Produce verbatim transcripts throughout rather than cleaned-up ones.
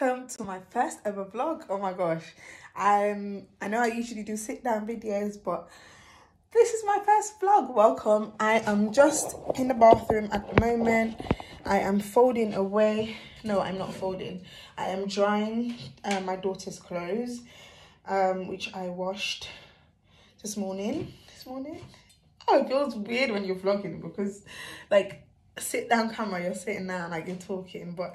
welcome to my first ever vlog. Oh my gosh, I'm I know I usually do sit down videos, but this is my first vlog. Welcome. I am just in the bathroom at the moment. I am folding away no I'm not folding I am drying uh, my daughter's clothes, um which I washed this morning this morning oh, it feels weird when you're vlogging because like sit down camera, you're sitting down like you're talking, but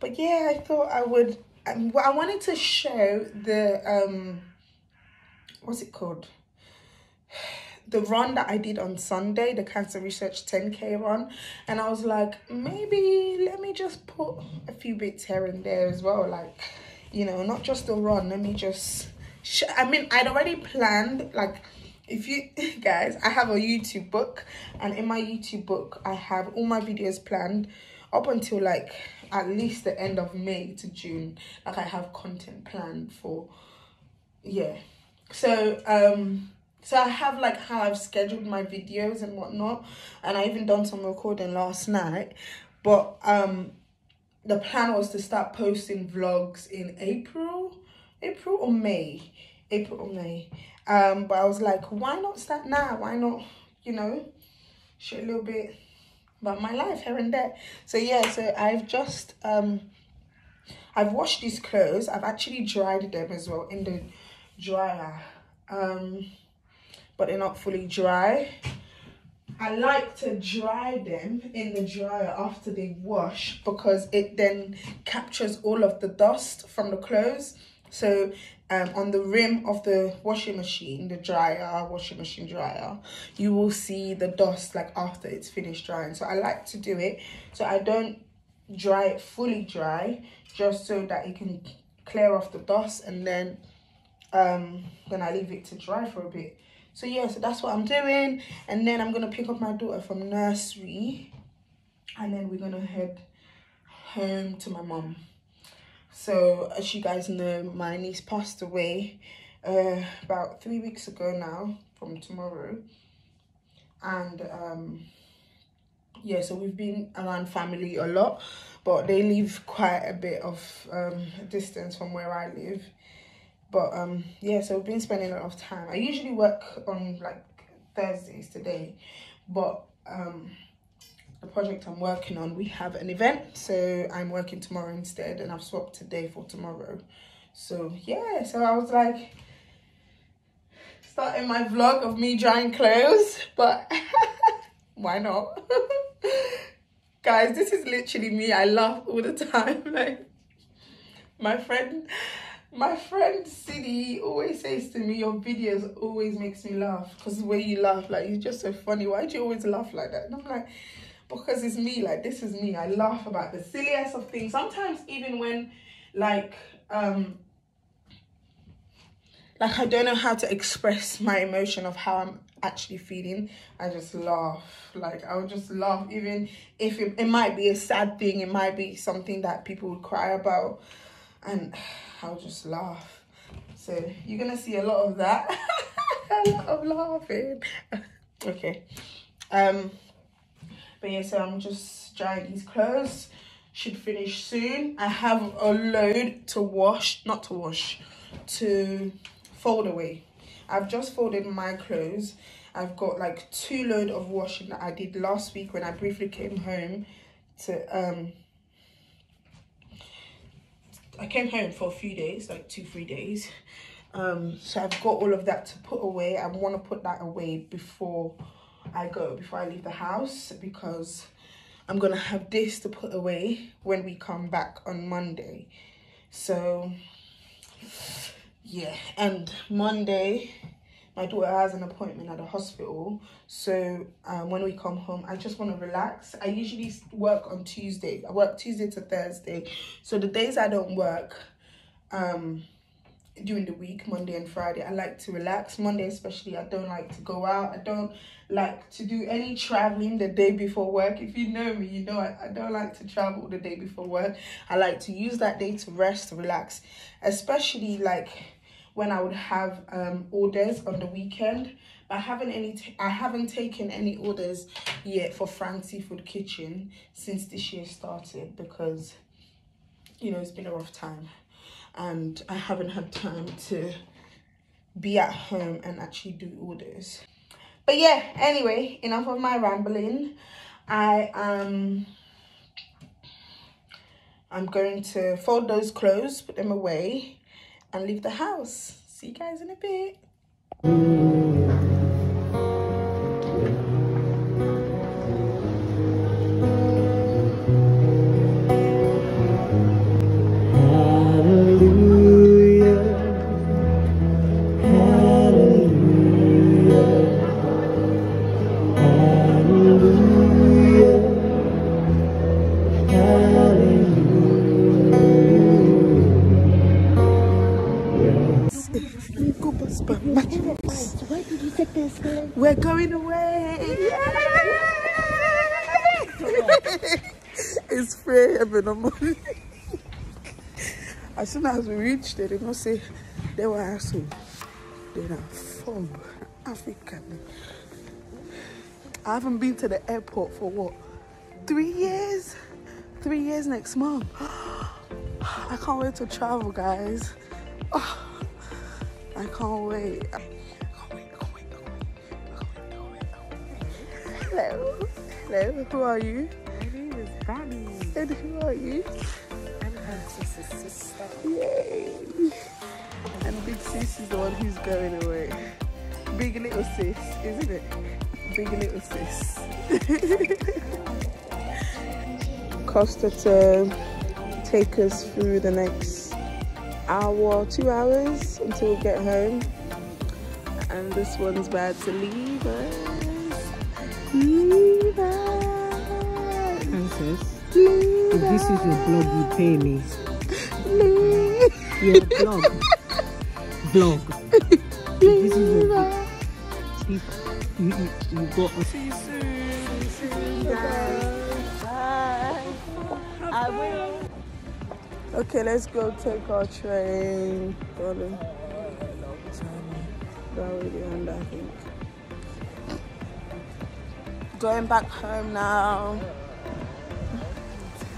but yeah, I thought I would um, I wanted to show the um what's it called the run that I did on Sunday, the Cancer Research ten K run, and I was like, maybe let me just put a few bits here and there as well, like, you know, not just the run. Let me just sh I mean, I'd already planned, like, if you guys, I have a YouTube book, and in my YouTube book I have all my videos planned up until like at least the end of May to June. Like, I have content planned for, yeah, so um so I have like how I've scheduled my videos and whatnot, and I even done some recording last night, but um the plan was to start posting vlogs in April April or May April or May um but I was like, why not start now? Why not, you know, share a little bit about my life here and there. So yeah, so I've just um I've washed these clothes. I've actually dried them as well in the dryer, um but they're not fully dry. I like to dry them in the dryer after they wash because it then captures all of the dust from the clothes. So um, on the rim of the washing machine, the dryer, washing machine dryer, you will see the dust like after it's finished drying. So I like to do it. So I don't dry it fully dry, just so that it can clear off the dust, and then um, then I leave it to dry for a bit. So yeah, so that's what I'm doing. And then I'm going to pick up my daughter from nursery, and then we're going to head home to my mum. So as you guys know, my niece passed away uh, about three weeks ago now from tomorrow, and um yeah, so we've been around family a lot, but they live quite a bit of um distance from where I live. But um yeah, so we've been spending a lot of time. I usually work on like Thursdays today, but um the project I'm working on, we have an event, so I'm working tomorrow instead, and I've swapped today for tomorrow. So yeah, so I was like starting my vlog of me drying clothes, but why not? Guys, this is literally me. I laugh all the time. Like, my friend my friend Sidi always says to me, your videos always makes me laugh, because the way you laugh, like, you're just so funny. Why do you always laugh like that? And I'm like, because it's me, like, this is me. I laugh about the silliest of things. Sometimes even when, like, um, like, I don't know how to express my emotion of how I'm actually feeling, I just laugh. Like, I'll just laugh, even if it, it might be a sad thing, it might be something that people would cry about, and I'll just laugh. So you're going to see a lot of that. A lot of laughing. Okay. Um... But yeah, so I'm just drying these clothes. Should finish soon. I have a load to wash, not to wash, to fold away. I've just folded my clothes. I've got like two load of washing that I did last week when I briefly came home to, um, I came home for a few days, like two, three days. Um, so I've got all of that to put away. I want to put that away before I go, before I leave the house, because I'm gonna have this to put away when we come back on Monday. So yeah, and Monday my daughter has an appointment at the hospital, so um, when we come home, I just want to relax. I usually work on Tuesday. I work Tuesday to Thursday, so the days I don't work um during the week, Monday and Friday, I like to relax. Monday especially, I don't like to go out. I don't like to do any traveling the day before work. If you know me, you know I, I don't like to travel the day before work. I like to use that day to rest, to relax, especially like when I would have um orders on the weekend. I haven't any t I haven't taken any orders yet for Fran's Seafood Kitchen since this year started, because you know it's been a rough time and I haven't had time to be at home and actually do orders. But yeah, anyway, enough of my rambling. I am I'm going to fold those clothes, put them away and leave the house. See you guys in a bit. Where did you get this? We're going away! Yay! It's free every morning. As soon as we reach there, they must say they were asking. They are from Africa. I haven't been to the airport for what? Three years? Three years next month. I can't wait to travel, guys. Oh. I can't wait. I can't wait, I can't wait, I can't wait, I can't wait. Hello. Hello. Who are you? My name is Bobby. And who are you? I'm her sister's sister. Yay. And big sis is the one who's going away. Big little sis, isn't it? Big little sis. Costa to take us through the next hour, two hours until we get home, and this one's bad to leave us. Leave us. Princess, leave if this us. Is your blog, you pay me. Leave. Your blog. Blog. If this is your blog. You, you, you got us. See you soon. See you soon, guys. Bye. I will. Okay, let's go take our train. Darling. That will be end, I think. Going back home now.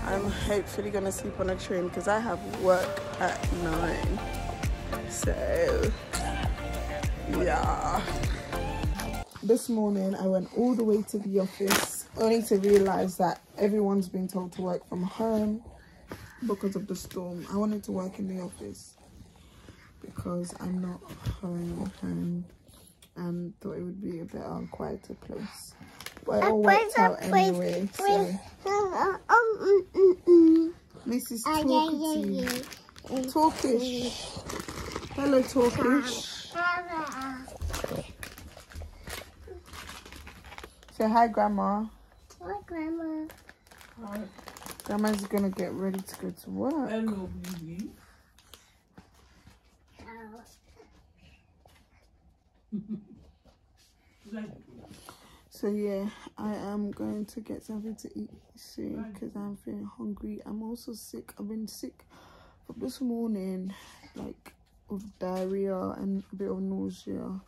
I'm hopefully gonna sleep on a train because I have work at nine. So yeah. This morning I went all the way to the office only to realise that everyone's been told to work from home because of the storm. I wanted to work in the office because I'm not home at home and thought it would be a better and quieter place. But it all worked out anyway. So. Missus Talkative. Talkish. Hello, Talkish. Say hi, Grandma. Hi, Grandma. Hi. Grandma's gonna get ready to go to work. Hello, baby. So yeah, I am going to get something to eat soon because I'm feeling hungry. I'm also sick. I've been sick from this morning, like with diarrhea and a bit of nausea.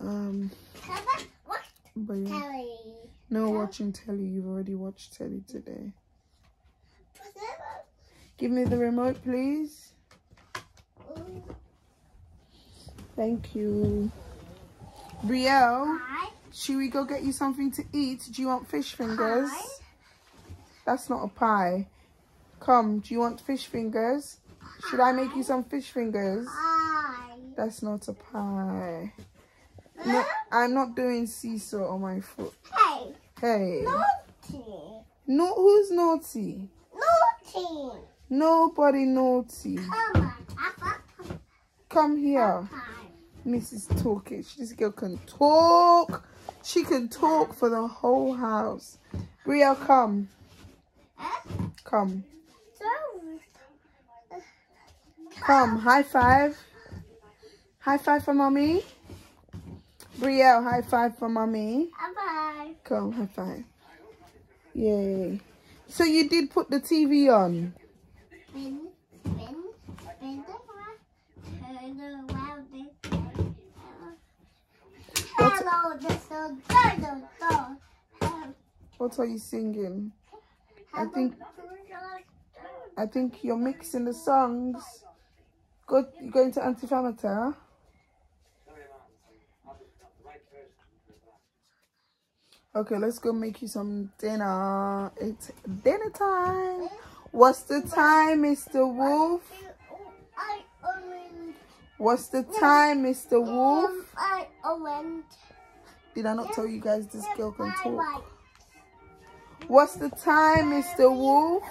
Um, but yeah. No watching telly. You've already watched telly today. Give me the remote, please. Thank you. Brielle, hi. Should we go get you something to eat? Do you want fish fingers? Hi. That's not a pie. Come, do you want fish fingers? Should I make you some fish fingers? Hi. That's not a pie. No, I'm not doing seesaw on my foot. Hey. Hey. Naughty. No, who's naughty? Naughty. Nobody naughty. Come on. Come here. Missus Talkish. This girl can talk. She can talk for the whole house. Bria, come. Come. Come. High five. High five for mommy. Brielle, high five for mommy. High five. Come, high five. Yay. So you did put the T V on? Spin, spin, spin around, turn around, What are you singing? I think I think you're mixing the songs. Go, you're going to Antifamata. Okay, let's go make you some dinner. It's dinner time. What's the time, Mister Wolf? What's the time, Mister Wolf? Did I not tell you guys this girl can talk? What's the time, Mister Wolf?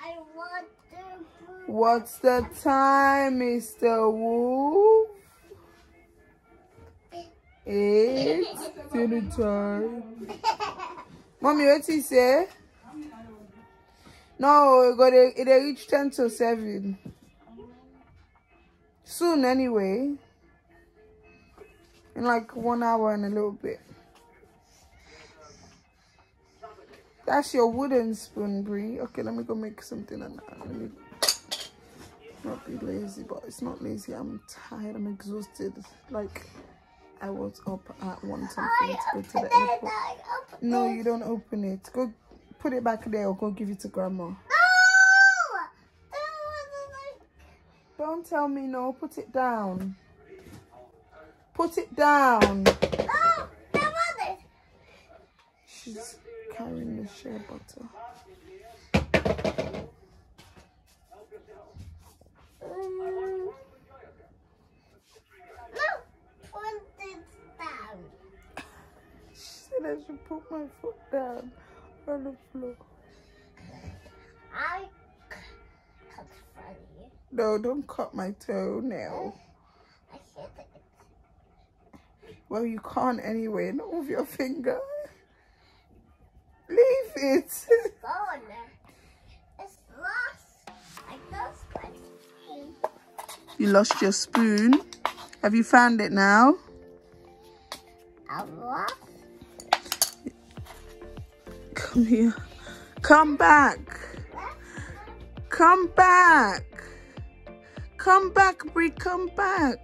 I want the food. What's the time, Mister Wolf? It's dinner time. Mommy, what do you say? No, it reached ten to seven. Soon, anyway. In like one hour and a little bit. That's your wooden spoon, Brie. Okay, let me go make something. Let me not be lazy, but it's not lazy. I'm tired. I'm exhausted. Like, I was up at one something to go to the airport. No, you don't open it. Go put it back there or go give it to Grandma. No! Don't tell me no. Put it down. Put it down. No! That wasn't. She's carrying the shea butter. Um, no, put it down. She said I should put my foot down on the floor. I cut funny. No, don't cut my toenail. I said it. Well, you can't anyway. Not with your finger. Leave it. It's gone. It's lost. I lost my spoon. You lost your spoon. Have you found it now? I've lost it. Come here. Come back. Come back. Come back, Brie. Come back.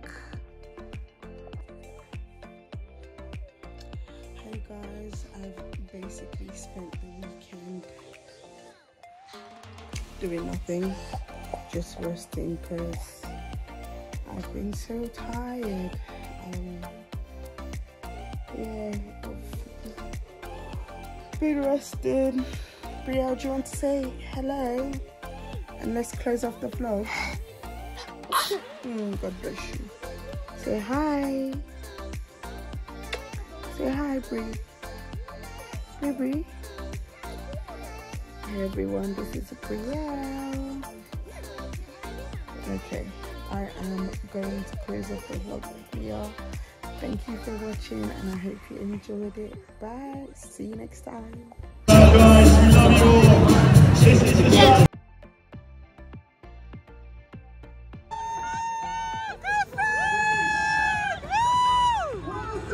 Hey guys, I've basically spent the weekend doing nothing, just resting because I've been so tired. Um, yeah, I've been resting. Brielle, do you want to say hello? And let's close off the vlog. Mm, God bless you. Say hi. Say hi, Brie. Hey, Brie. Hey everyone, this is Brielle. Okay, I am going to close off the vlog with Brielle. Thank you for watching and I hope you enjoyed it. Bye, see you next time. Bye guys, we love you all. This is the show.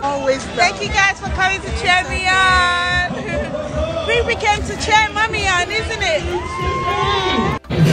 Always love. Thank you guys for coming to cheer me on. We came to cheer Mummy on, isn't it?